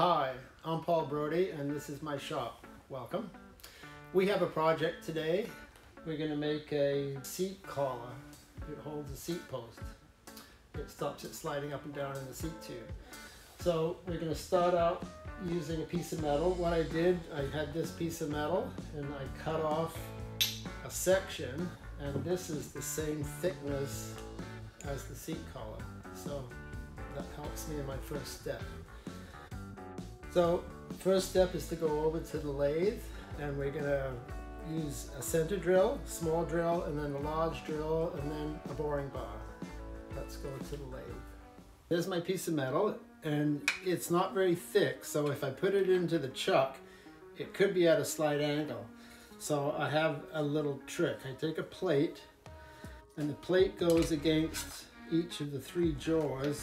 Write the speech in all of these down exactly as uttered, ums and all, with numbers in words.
Hi, I'm Paul Brodie and this is my shop. Welcome. We have a project today. We're going to make a seat collar. It holds a seat post. It stops it sliding up and down in the seat tube. So we're going to start out using a piece of metal. What I did, I had this piece of metal and I cut off a section, and this is the same thickness as the seat collar. So that helps me in my first step. So first step is to go over to the lathe, and we're going to use a center drill, small drill, and then a large drill, and then a boring bar. Let's go to the lathe. There's my piece of metal, and it's not very thick, so if I put it into the chuck, it could be at a slight angle. So I have a little trick. I take a plate, and the plate goes against each of the three jaws,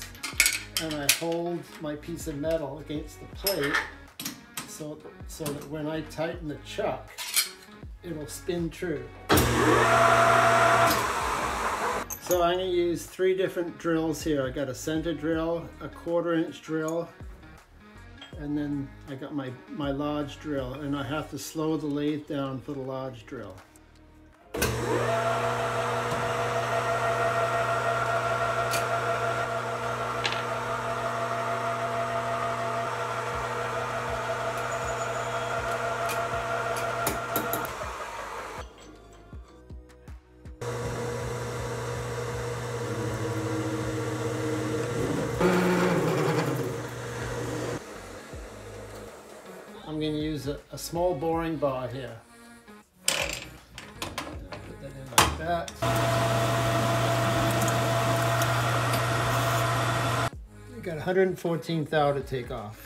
and I hold my piece of metal against the plate so, so that when I tighten the chuck, it'll spin true. So I'm going to use three different drills here. I got a center drill, a quarter inch drill, and then I got my, my large drill, and I have to slow the lathe down for the large drill. I'm going to use a, a small boring bar here. Put that in like that. We got one hundred fourteen thou to take off.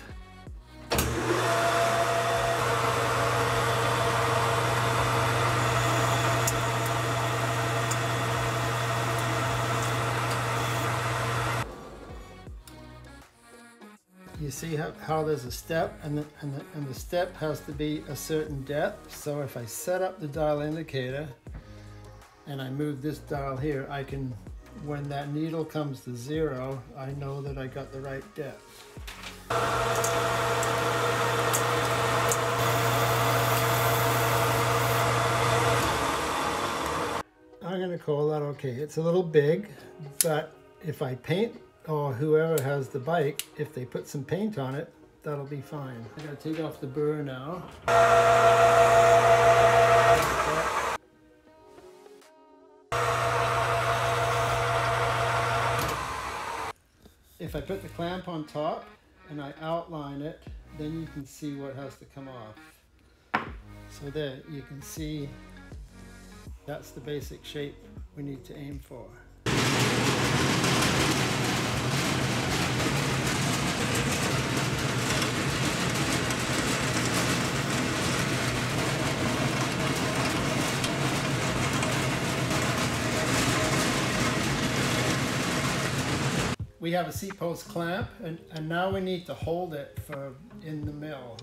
You see how, how there's a step, and the, and, the, and the step has to be a certain depth. So if I set up the dial indicator and I move this dial here, I can, when that needle comes to zero, I know that I got the right depth. I'm gonna call that okay. It's a little big, but if I paint, or whoever has the bike, if they put some paint on it, that'll be fine. I'm gonna take off the burr now. If I put the clamp on top and I outline it, then you can see what has to come off. So there, you can see that's the basic shape we need to aim for. We have a seat post clamp, and, and now we need to hold it for in the mill.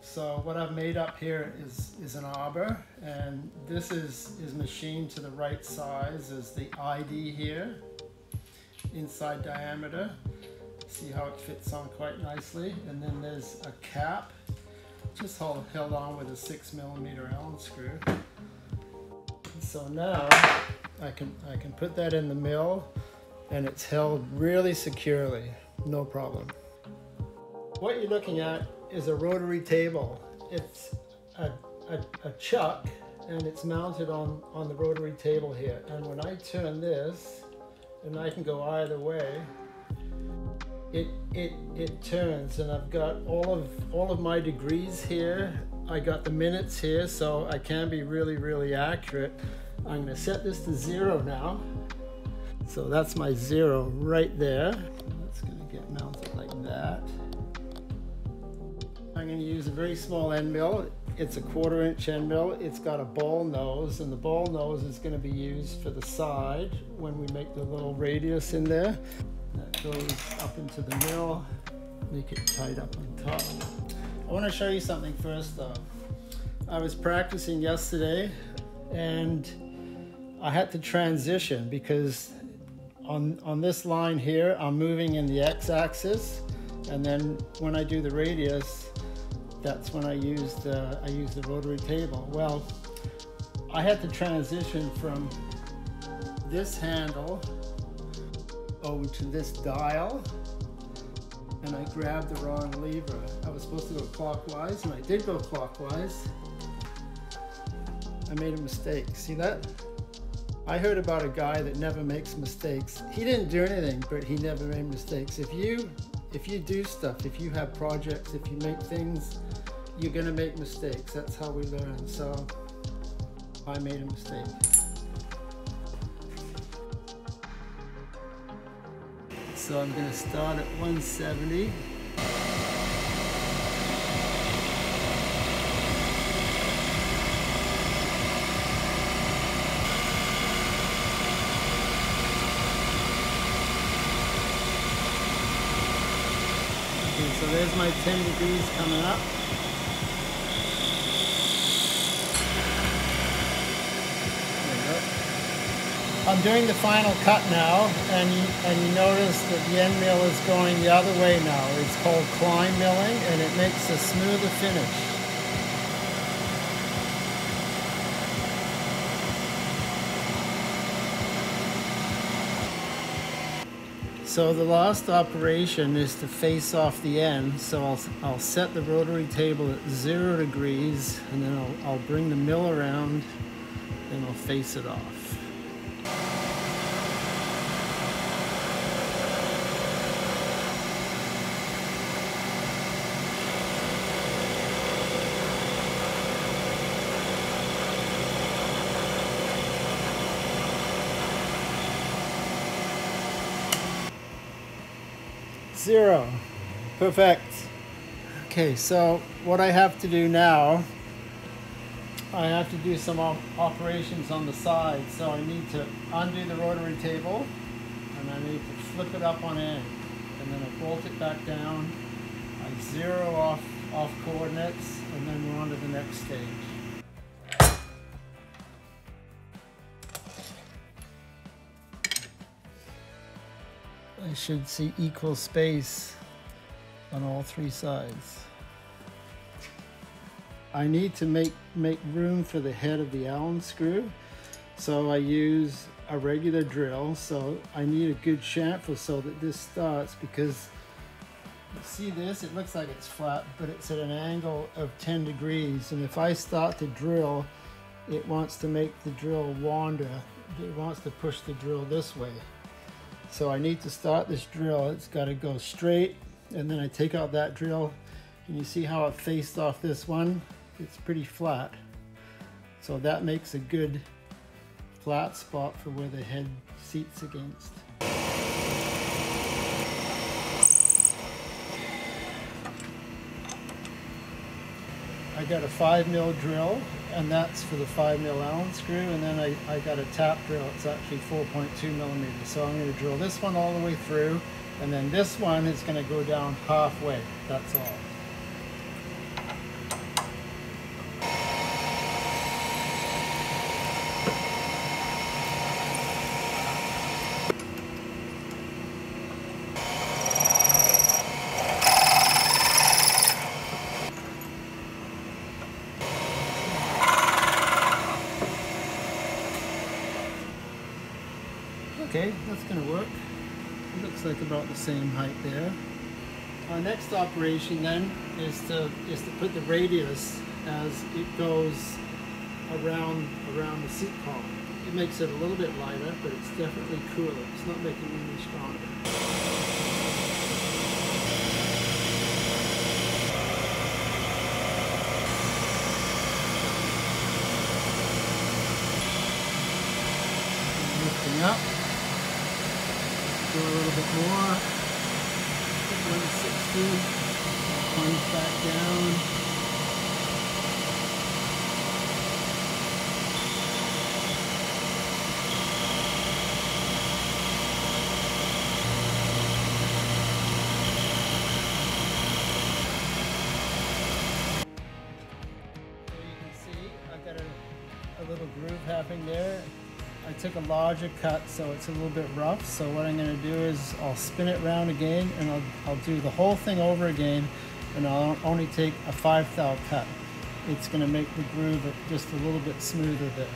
So what I've made up here is, is an arbor, and this is, is machined to the right size as the I D here, inside diameter. See how it fits on quite nicely. And then there's a cap, just hold, held on with a six millimeter Allen screw. So now I can, I can put that in the mill, and it's held really securely, no problem. What you're looking at is a rotary table. It's a, a, a chuck, and it's mounted on, on the rotary table here. And when I turn this, and I can go either way, it, it, it turns, and I've got all of, all of my degrees here. I got the minutes here, so I can be really, really accurate. I'm gonna set this to zero now. So that's my zero right there. That's gonna get mounted like that. I'm gonna use a very small end mill. It's a quarter inch end mill. It's got a ball nose, and the ball nose is gonna be used for the side when we make the little radius in there. That goes up into the mill, make it tight up on top. I wanna show you something first though. I was practicing yesterday, and I had to transition because On, on this line here, I'm moving in the x-axis, And then when I do the radius, that's when I use the, I use the rotary table. Well, I had to transition from this handle over to this dial, and I grabbed the wrong lever. I was supposed to go clockwise, and I did go clockwise. I made a mistake. See that? I heard about a guy that never makes mistakes. He didn't do anything, but he never made mistakes. If you, if you do stuff, if you have projects, if you make things, you're gonna make mistakes. That's how we learn. So I made a mistake. So I'm gonna start at one seventy. So there's my ten degrees coming up. There you go. I'm doing the final cut now, and you, and you notice that the end mill is going the other way now. It's called climb milling, and it makes a smoother finish. So the last operation is to face off the end. So I'll, I'll set the rotary table at zero degrees, and then I'll, I'll bring the mill around and I'll face it off. Zero. Perfect. Okay, so what I have to do now, I have to do some op operations on the side. So I need to undo the rotary table, and I need to flip it up on end. And then I bolt it back down. I zero off, off coordinates, and then we're on to the next stage. I should see equal space on all three sides. I need to make, make room for the head of the Allen screw. So I use a regular drill. So I need a good chamfer so that this starts, because you see this, it looks like it's flat, but it's at an angle of ten degrees. And if I start to drill, it wants to make the drill wander. It wants to push the drill this way. So I need to start this drill. It's got to go straight, and then I take out that drill, and you see how it faced off this one? It's pretty flat. So that makes a good flat spot for where the head seats against. I got a five mil drill, and that's for the five mil Allen screw, and then I, I got a tap drill. It's actually four point two millimeters. So I'm gonna drill this one all the way through, and then this one is gonna go down halfway, that's all. Okay, that's gonna work. It looks like about the same height there. Our next operation then is to is to put the radius as it goes around around the seat column. It makes it a little bit lighter, but it's definitely cooler. It's not making it any stronger. Do a little bit more, one sixty, plunge back down. So you can see I've got a, a little groove happening there. I took a larger cut, so it's a little bit rough. So what I'm going to do is I'll spin it round again, and I'll, I'll do the whole thing over again, and I'll only take a five thou cut. It's going to make the groove just a little bit smoother there.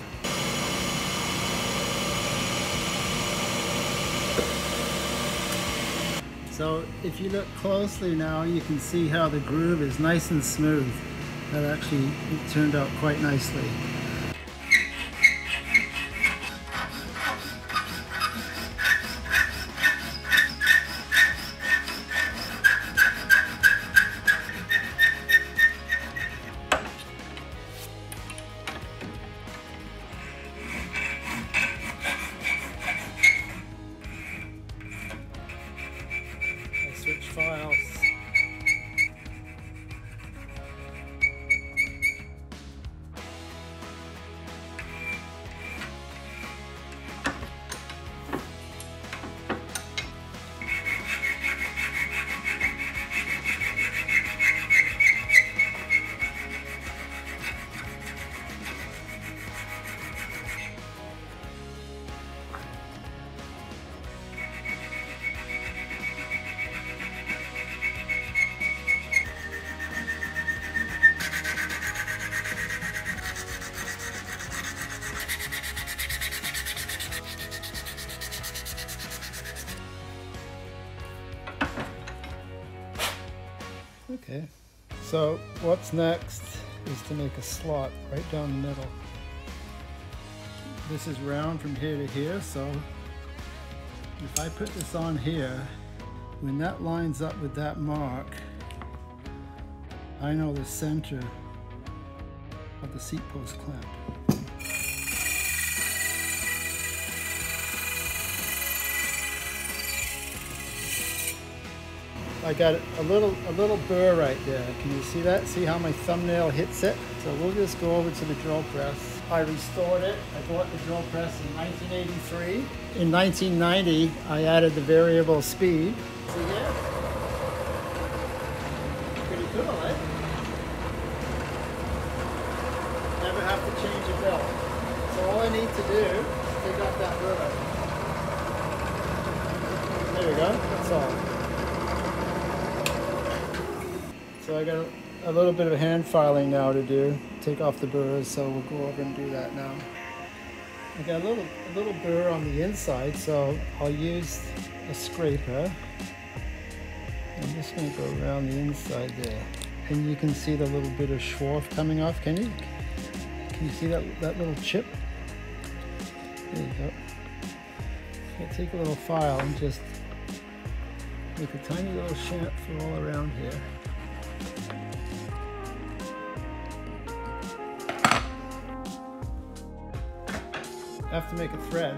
So if you look closely now, you can see how the groove is nice and smooth. That actually it turned out quite nicely. Switch files. Okay, so what's next is to make a slot right down the middle. This is round from here to here, so if I put this on here, when that lines up with that mark, I know the center of the seat post clamp. I got a little a little burr right there. Can you see that? See how my thumbnail hits it? So we'll just go over to the drill press. I restored it. I bought the drill press in nineteen eighty-three. In nineteen ninety, I added the variable speed. See here? Pretty cool, eh? Never have to change a belt. So all I need to do is pick up that burr. There we go. That's all. So I got a little bit of hand filing now to do, take off the burrs, so we'll go over and do that now. I got a little, a little burr on the inside, so I'll use a scraper. I'm just going to go around the inside there. And you can see the little bit of schwarf coming off, can you? Can you see that, that little chip? There you go. So I'll take a little file and just make a tiny little chamfer all around here. I have to make a thread.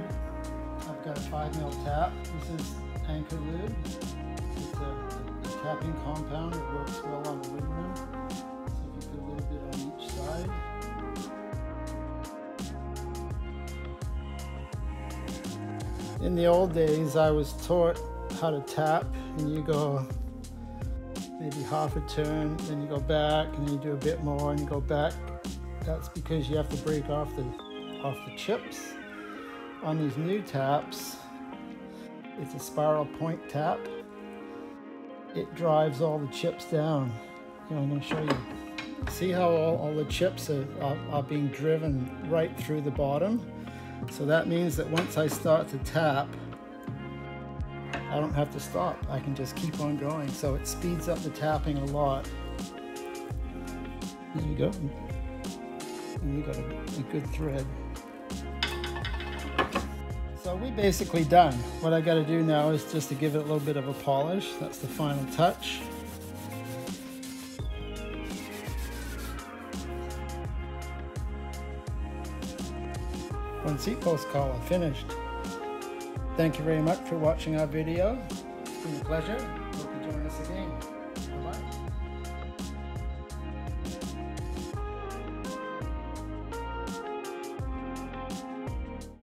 I've got a five mil tap. This is anchor lube. It's a, a, a tapping compound. It works well on the wood rim. So you put a little bit on each side. In the old days, I was taught how to tap, and you go maybe half a turn, then you go back, and you do a bit more, and you go back. That's because you have to break off the, off the chips. On these new taps, it's a spiral point tap. It drives all the chips down. You know, I'm going to show you. See how all, all the chips are, are, are being driven right through the bottom? So that means that once I start to tap, I don't have to stop. I can just keep on going. So it speeds up the tapping a lot. There you go. And we got a, a good thread. So we basically done. What I got to do now is just to give it a little bit of a polish. That's the final touch. One seat post collar finished. Thank you very much for watching our video. It's been a pleasure. Hope you join us again. Bye-bye.